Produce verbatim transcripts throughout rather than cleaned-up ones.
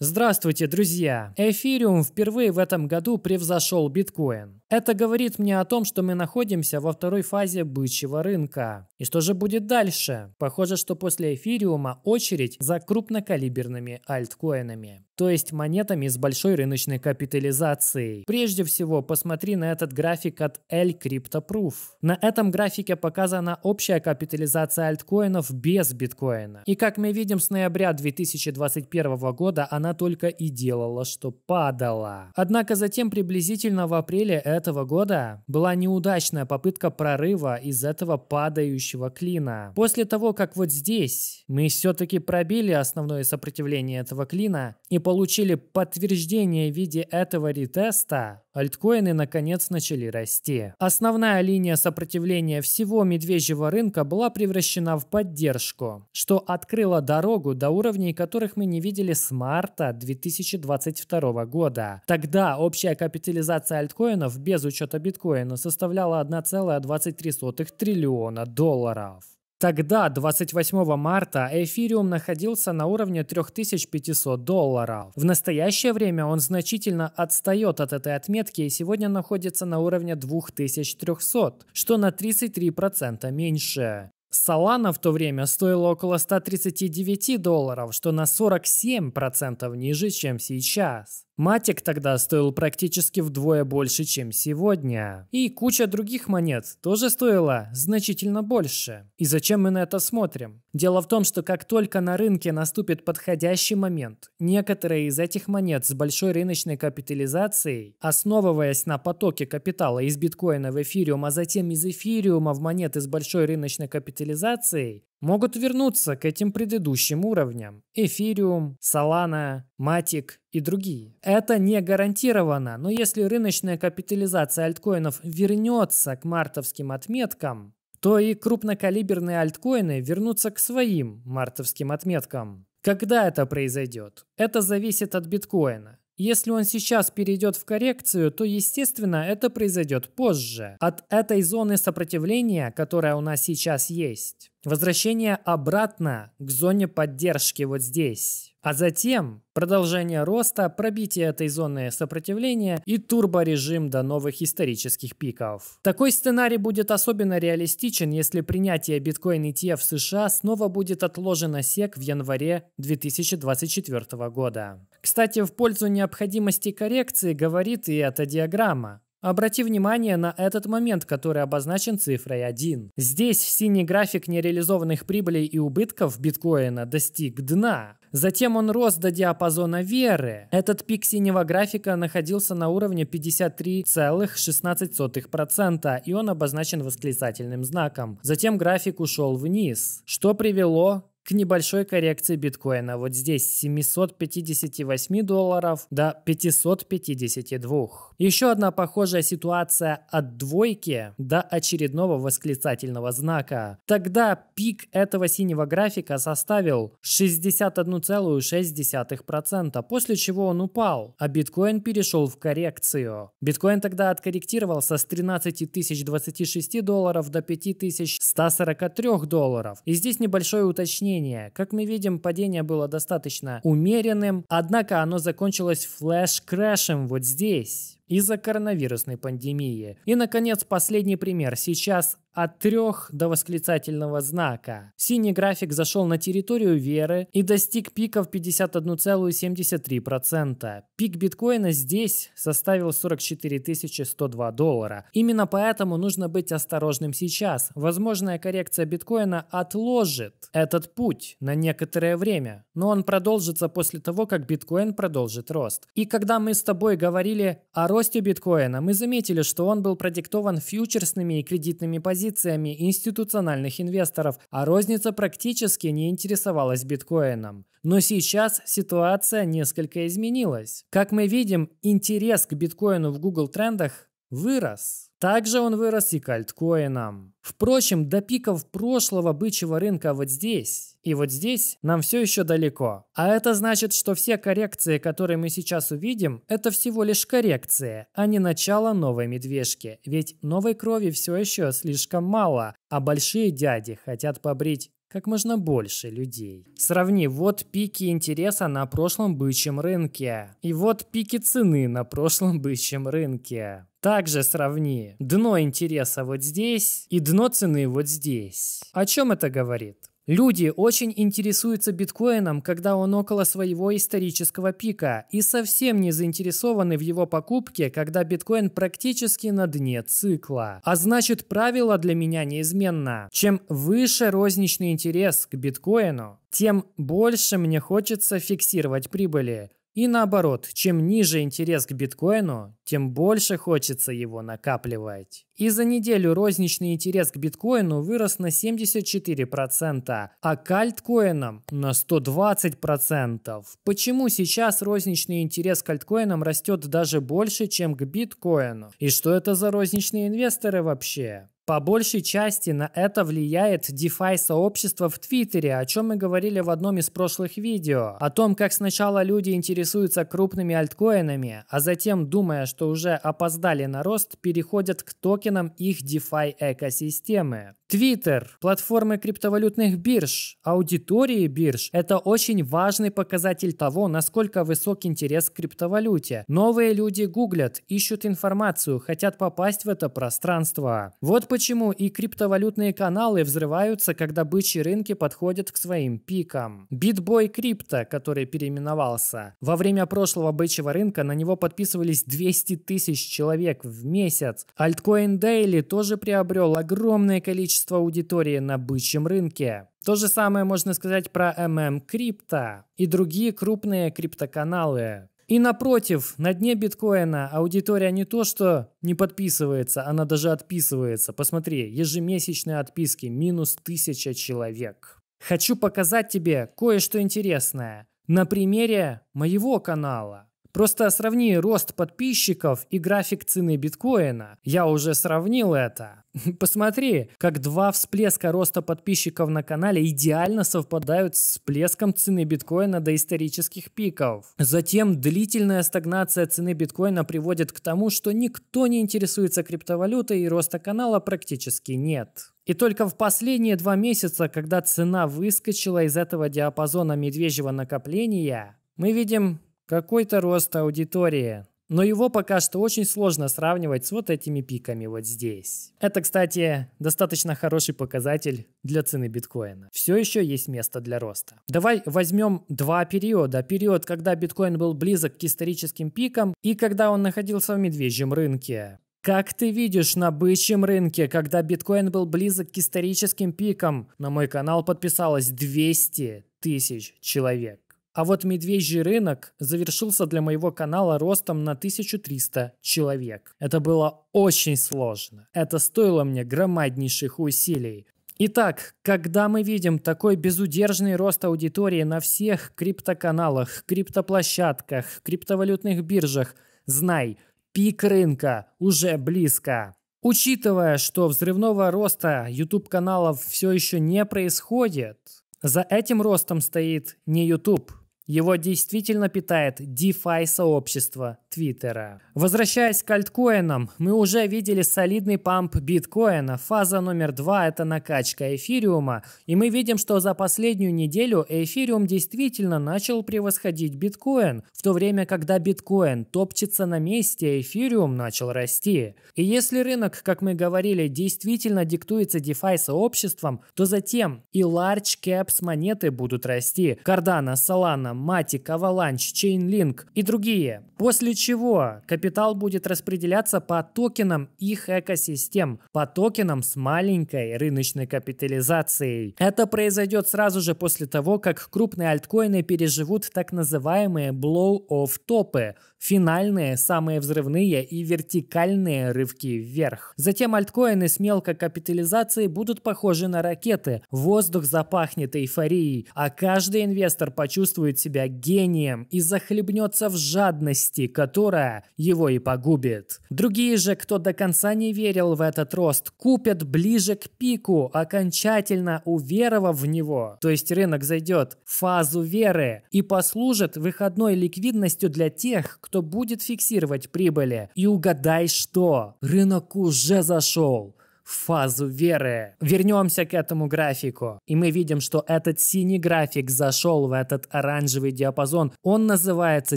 Здравствуйте, друзья! Эфириум впервые в этом году превзошел биткоин. Это говорит мне о том, что мы находимся во второй фазе бычьего рынка. И что же будет дальше? Похоже, что после эфириума очередь за крупнокалиберными альткоинами. То есть монетами с большой рыночной капитализацией. Прежде всего, посмотри на этот график от L CryptoProof. На этом графике показана общая капитализация альткоинов без биткоина. И как мы видим, с ноября две тысячи двадцать первого года она только и делала, что падала. Однако затем приблизительно в апреле этого года была неудачная попытка прорыва из этого падающего клина. После того, как вот здесь мы все-таки пробили основное сопротивление этого клина и получили подтверждение в виде этого ретеста, альткоины наконец начали расти. Основная линия сопротивления всего медвежьего рынка была превращена в поддержку, что открыло дорогу до уровней, которых мы не видели с марта две тысячи двадцать второго года. Тогда общая капитализация альткоинов без учета биткоина составляла один и двадцать три сотых триллиона долларов. Тогда, двадцать восьмого марта, эфириум находился на уровне три тысячи пятьсот долларов. В настоящее время он значительно отстает от этой отметки и сегодня находится на уровне две тысячи триста, что на тридцать три процента меньше. Солана в то время стоила около ста тридцати девяти долларов, что на сорок семь процентов ниже, чем сейчас. Матик тогда стоил практически вдвое больше, чем сегодня. И куча других монет тоже стоила значительно больше. И зачем мы на это смотрим? Дело в том, что как только на рынке наступит подходящий момент, некоторые из этих монет с большой рыночной капитализацией, основываясь на потоке капитала из биткоина в эфириум, а затем из эфириума в монеты с большой рыночной капитализацией, могут вернуться к этим предыдущим уровням. Эфириум, Солана, Матик и другие. Это не гарантированно, но если рыночная капитализация альткоинов вернется к мартовским отметкам, то и крупнокалиберные альткоины вернутся к своим мартовским отметкам. Когда это произойдет? Это зависит от биткоина. Если он сейчас перейдет в коррекцию, то, естественно, это произойдет позже. От этой зоны сопротивления, которая у нас сейчас есть, возвращение обратно к зоне поддержки вот здесь. А затем продолжение роста, пробитие этой зоны сопротивления и турборежим до новых исторических пиков. Такой сценарий будет особенно реалистичен, если принятие биткоин и ти эф в США снова будет отложено сек в январе две тысячи двадцать четвёртого года. Кстати, в пользу необходимости коррекции говорит и эта диаграмма. Обрати внимание на этот момент, который обозначен цифрой один. Здесь синий график нереализованных прибылей и убытков биткоина достиг дна. Затем он рос до диапазона веры. Этот пик синего графика находился на уровне пятьдесят три целых шестнадцать сотых процента, и он обозначен восклицательным знаком. Затем график ушел вниз, что привело к небольшой коррекции биткоина вот здесь с семисот пятидесяти восьми долларов до пятисот пятидесяти двух. Еще одна похожая ситуация от двойки до очередного восклицательного знака. Тогда пик этого синего графика составил шестьдесят один целых шесть десятых процента, после чего он упал, а биткоин перешел в коррекцию. Биткоин тогда откорректировался с тринадцати тысяч двадцати шести долларов до пяти тысяч ста сорока трёх долларов. И здесь небольшое уточнение. Как мы видим, падение было достаточно умеренным, однако оно закончилось флэш-крэшем вот здесь из-за коронавирусной пандемии. И, наконец, последний пример. Сейчас от трех до восклицательного знака. Синий график зашел на территорию веры и достиг пиков пятьдесят один целых семьдесят три процента. Пик биткоина здесь составил сорок четыре тысячи сто два доллара. Именно поэтому нужно быть осторожным сейчас. Возможная коррекция биткоина отложит этот путь на некоторое время, но он продолжится после того, как биткоин продолжит рост. И когда мы с тобой говорили о росте биткоина, мы заметили, что он был продиктован фьючерсными и кредитными позициями. позициями институциональных инвесторов, а розница практически не интересовалась биткоином. Но сейчас ситуация несколько изменилась. Как мы видим, интерес к биткоину в Google трендах вырос. Также он вырос и к альткоинам. Впрочем, до пиков прошлого бычьего рынка вот здесь и вот здесь нам все еще далеко. А это значит, что все коррекции, которые мы сейчас увидим, это всего лишь коррекции, а не начало новой медвежки. Ведь новой крови все еще слишком мало, а большие дяди хотят побрить как можно больше людей. Сравни вот пики интереса на прошлом бычьем рынке и вот пики цены на прошлом бычьем рынке. Также сравни дно интереса вот здесь и дно цены вот здесь. О чем это говорит? Люди очень интересуются биткоином, когда он около своего исторического пика, и совсем не заинтересованы в его покупке, когда биткоин практически на дне цикла. А значит, правило для меня неизменно. Чем выше розничный интерес к биткоину, тем больше мне хочется фиксировать прибыли. И наоборот, чем ниже интерес к биткоину, тем больше хочется его накапливать. И за неделю розничный интерес к биткоину вырос на семьдесят четыре процента, а к альткоинам на сто двадцать процентов. Почему сейчас розничный интерес к альткоинам растет даже больше, чем к биткоину? И что это за розничные инвесторы вообще? По большей части на это влияет DeFi-сообщество в Твиттере, о чем мы говорили в одном из прошлых видео. О том, как сначала люди интересуются крупными альткоинами, а затем, думая, что уже опоздали на рост, переходят к токенам их DeFi-экосистемы. Твиттер, платформы криптовалютных бирж, аудитории бирж – это очень важный показатель того, насколько высок интерес к криптовалюте. Новые люди гуглят, ищут информацию, хотят попасть в это пространство. Вот почему. Почему и криптовалютные каналы взрываются, когда бычьи рынки подходят к своим пикам. BitBoy Crypto, который переименовался. Во время прошлого бычьего рынка на него подписывались двести тысяч человек в месяц. Altcoin Daily тоже приобрел огромное количество аудитории на бычьем рынке. То же самое можно сказать про эм эм крипто и другие крупные криптоканалы. И напротив, на дне биткоина аудитория не то что не подписывается, она даже отписывается. Посмотри, ежемесячные отписки минус тысяча человек. Хочу показать тебе кое-что интересное на примере моего канала. Просто сравни рост подписчиков и график цены биткоина. Я уже сравнил это. Посмотри, как два всплеска роста подписчиков на канале идеально совпадают с всплеском цены биткоина до исторических пиков. Затем длительная стагнация цены биткоина приводит к тому, что никто не интересуется криптовалютой и роста канала практически нет. И только в последние два месяца, когда цена выскочила из этого диапазона медвежьего накопления, мы видим какой-то рост аудитории. Но его пока что очень сложно сравнивать с вот этими пиками вот здесь. Это, кстати, достаточно хороший показатель для цены биткоина. Все еще есть место для роста. Давай возьмем два периода. Период, когда биткоин был близок к историческим пикам и когда он находился в медвежьем рынке. Как ты видишь, на бычьем рынке, когда биткоин был близок к историческим пикам, на мой канал подписалось двести тысяч человек. А вот медвежий рынок завершился для моего канала ростом на тысячу триста человек. Это было очень сложно. Это стоило мне громаднейших усилий. Итак, когда мы видим такой безудержный рост аудитории на всех криптоканалах, криптоплощадках, криптовалютных биржах, знай, пик рынка уже близко. Учитывая, что взрывного роста YouTube-каналов все еще не происходит, за этим ростом стоит не YouTube. Его действительно питает DeFi-сообщество Твиттера. Возвращаясь к альткоинам, мы уже видели солидный памп биткоина. Фаза номер два – это накачка эфириума. И мы видим, что за последнюю неделю эфириум действительно начал превосходить биткоин. В то время, когда биткоин топчется на месте, эфириум начал расти. И если рынок, как мы говорили, действительно диктуется DeFi-сообществом, то затем и large caps монеты будут расти. Кардана, Солана, Матик, Аваланч, Чейнлинк и другие. После чего капитал будет распределяться по токенам их экосистем, по токенам с маленькой рыночной капитализацией. Это произойдет сразу же после того, как крупные альткоины переживут так называемые blow-off-топы, финальные, самые взрывные и вертикальные рывки вверх. Затем альткоины с мелкой капитализацией будут похожи на ракеты, воздух запахнет эйфорией, а каждый инвестор почувствует себя гением и захлебнется в жадности, которая его и погубит. Другие же, кто до конца не верил в этот рост, купят ближе к пику, окончательно уверовав в него. То есть рынок зайдет в фазу веры и послужит выходной ликвидностью для тех, кто будет фиксировать прибыли. И угадай что? Рынок уже зашел фазу веры. Вернемся к этому графику. И мы видим, что этот синий график зашел в этот оранжевый диапазон. Он называется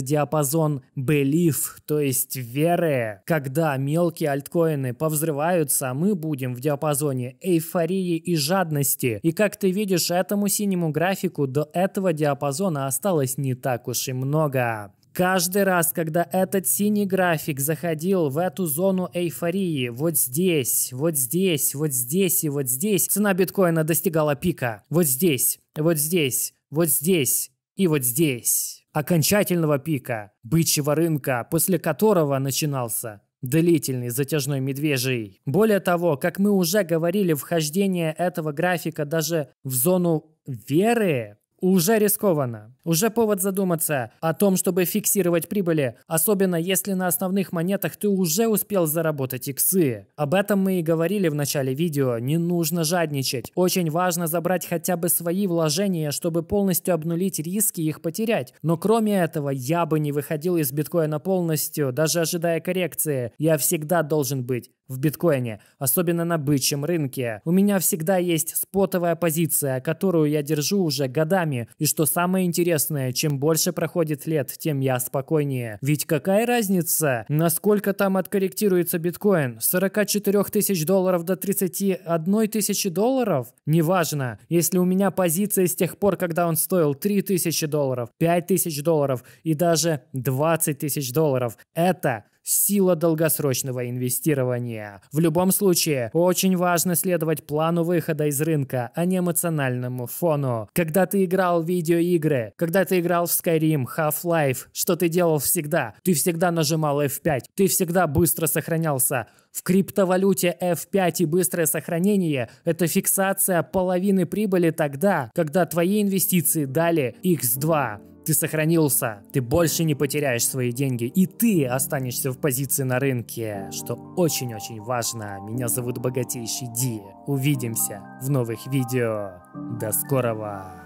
диапазон belief, то есть веры. Когда мелкие альткоины повзрываются, мы будем в диапазоне эйфории и жадности. И как ты видишь, этому синему графику до этого диапазона осталось не так уж и много. Каждый раз, когда этот синий график заходил в эту зону эйфории, вот здесь, вот здесь, вот здесь и вот здесь, цена биткоина достигала пика. Вот здесь, вот здесь, вот здесь и вот здесь. Окончательного пика, бычьего рынка, после которого начинался длительный затяжной медвежий. Более того, как мы уже говорили, вхождение этого графика даже в зону веры уже рискованно. Уже повод задуматься о том, чтобы фиксировать прибыли, особенно если на основных монетах ты уже успел заработать иксы. Об этом мы и говорили в начале видео. Не нужно жадничать. Очень важно забрать хотя бы свои вложения, чтобы полностью обнулить риски и их потерять. Но кроме этого, я бы не выходил из биткоина полностью, даже ожидая коррекции. Я всегда должен быть в биткоине, особенно на бычьем рынке. У меня всегда есть спотовая позиция, которую я держу уже годами. И что самое интересное, чем больше проходит лет, тем я спокойнее. Ведь какая разница, насколько там откорректируется биткоин? С сорока четырёх тысяч долларов до тридцати одной тысячи долларов? Неважно, если у меня позиция с тех пор, когда он стоил три тысячи долларов, пять тысяч долларов и даже двадцать тысяч долларов. Это сила долгосрочного инвестирования. В любом случае, очень важно следовать плану выхода из рынка, а не эмоциональному фону. Когда ты играл в видеоигры, когда ты играл в Skyrim, Half-Life, что ты делал всегда? Ты всегда нажимал эф пять, ты всегда быстро сохранялся. В криптовалюте эф пять и быстрое сохранение – это фиксация половины прибыли тогда, когда твои инвестиции дали икс два. Ты сохранился, ты больше не потеряешь свои деньги, и ты останешься в позиции на рынке, что очень-очень важно. Меня зовут Богатейший Ди. Увидимся в новых видео. До скорого!